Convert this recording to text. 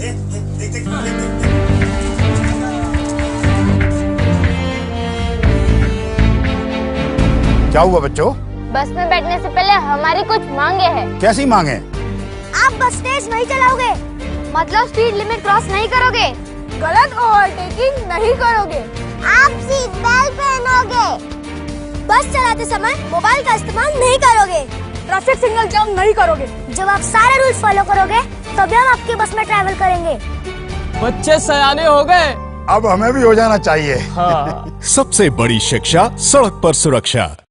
क्या हुआ बच्चों? बस में बैठने से पहले हमारी कुछ मांगे हैं। कैसी मांगे? आप बस तेज नहीं चलाओगे, मतलब स्पीड लिमिट क्रॉस नहीं करोगे, गलत ओवरटेकिंग नहीं करोगे, आप सीट बेल्ट पहनोगे, बस चलाते समय मोबाइल का इस्तेमाल नहीं करोगे, ट्रैफिक सिग्नल जंप नहीं करोगे। जब आप सारे रूल्स फॉलो करोगे तभी हम आपकी बस में ट्रैवल करेंगे। बच्चे सयाने हो गए, अब हमें भी हो जाना चाहिए। हाँ। सबसे बड़ी शिक्षा सड़क पर सुरक्षा।